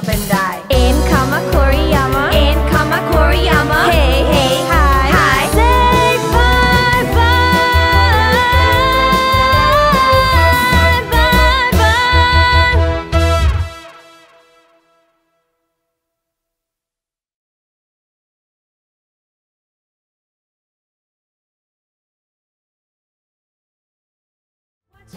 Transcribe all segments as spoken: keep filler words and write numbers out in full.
up and die. In comma Koriyama, in comma Koriyama, hey hey hi hi, say bye bye bye bye. Watch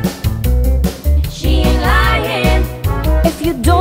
Don't